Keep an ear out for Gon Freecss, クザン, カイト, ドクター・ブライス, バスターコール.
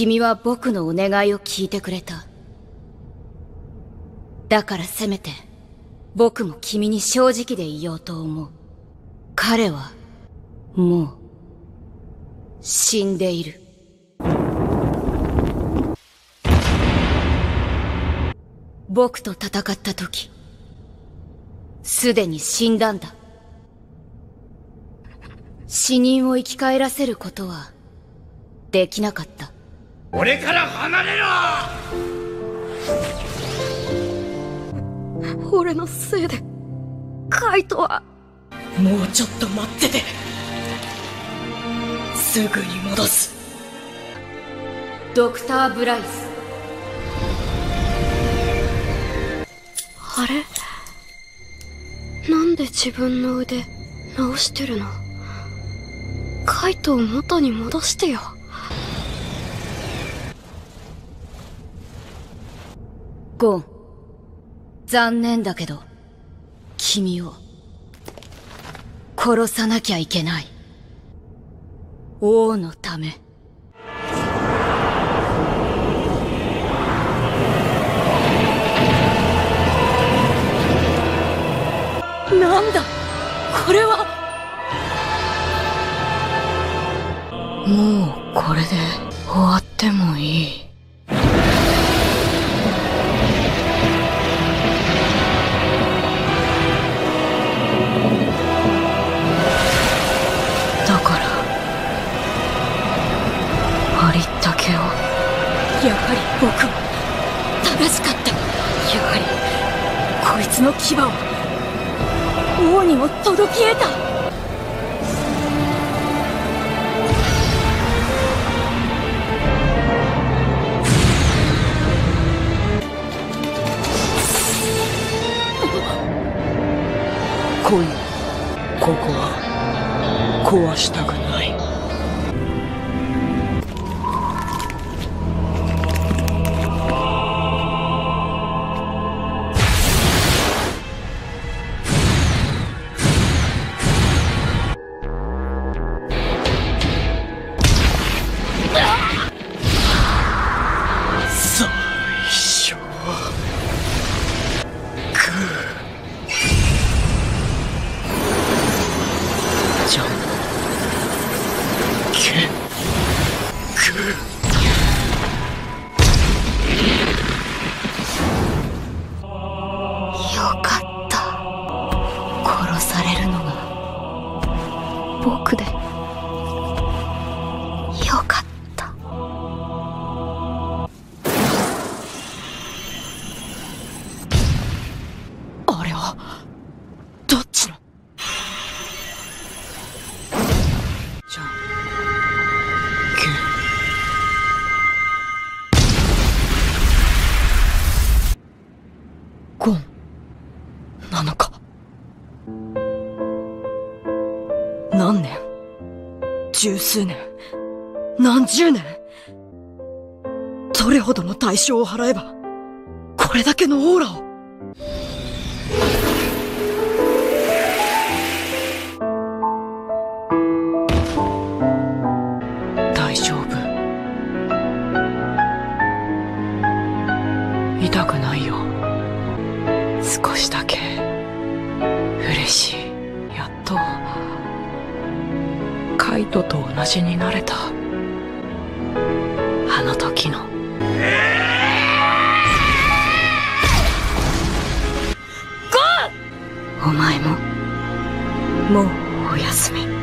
君は僕のお願いを聞いてくれた。だからせめて僕も君に正直でいようと思う。彼はもう死んでいる。僕と戦った時、すでに死んだんだ。死人を生き返らせることはできなかった。俺から離れろ。俺のせいでカイトは。もうちょっと待ってて、すぐに戻す。ドクター・ブライス。あれ、なんで自分の腕直してるの？カイトを元に戻してよ。ゴン、残念だけど君を殺さなきゃいけない。王のため。なんだこれは。もうこれで終わってもいい。だからありったけを。やはり僕は正しかった。やはりこいつの牙を王にも届き得た。今夜ここは壊したくない。十数年、何十年、どれほどの代償を払えばこれだけのオーラを。大丈夫、痛くないよ。少しだけ嬉しい。やっとカイトと同じになれた、あの時の。ゴン！お前ももうおやすみ。